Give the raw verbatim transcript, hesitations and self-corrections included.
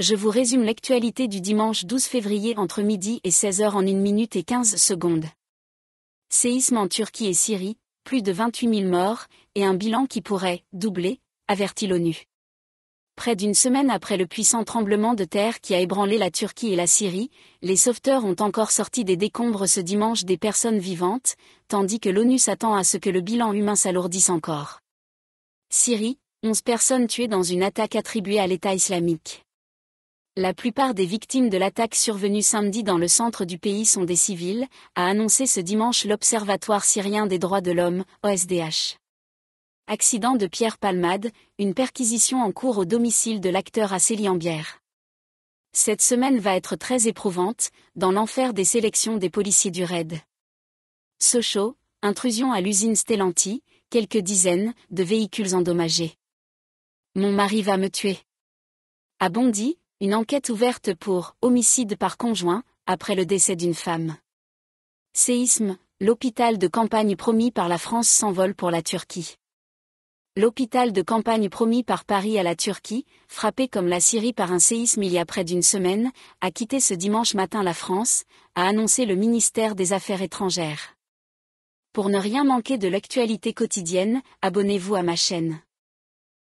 Je vous résume l'actualité du dimanche douze février entre midi et seize heures en une minute et quinze secondes. Séisme en Turquie et Syrie, plus de vingt-huit mille morts, et un bilan qui pourrait doubler, avertit l'ONU. Près d'une semaine après le puissant tremblement de terre qui a ébranlé la Turquie et la Syrie, les sauveteurs ont encore sorti des décombres ce dimanche des personnes vivantes, tandis que l'ONU s'attend à ce que le bilan humain s'alourdisse encore. Syrie, onze personnes tuées dans une attaque attribuée à l'État islamique. La plupart des victimes de l'attaque survenue samedi dans le centre du pays sont des civils, a annoncé ce dimanche l'Observatoire syrien des droits de l'homme, O S D H. Accident de Pierre Palmade, une perquisition en cours au domicile de l'acteur à Cély-en-Bière. Cette semaine va être très éprouvante, dans l'enfer des sélections des policiers du RAID. Sochaux, intrusion à l'usine Stellantis, quelques dizaines de véhicules endommagés. Mon mari va me tuer. À Bondy, une enquête ouverte pour « homicide par conjoint » après le décès d'une femme. Séisme, l'hôpital de campagne promis par la France s'envole pour la Turquie. L'hôpital de campagne promis par Paris à la Turquie, frappé comme la Syrie par un séisme il y a près d'une semaine, a quitté ce dimanche matin la France, a annoncé le ministère des Affaires étrangères. Pour ne rien manquer de l'actualité quotidienne, abonnez-vous à ma chaîne.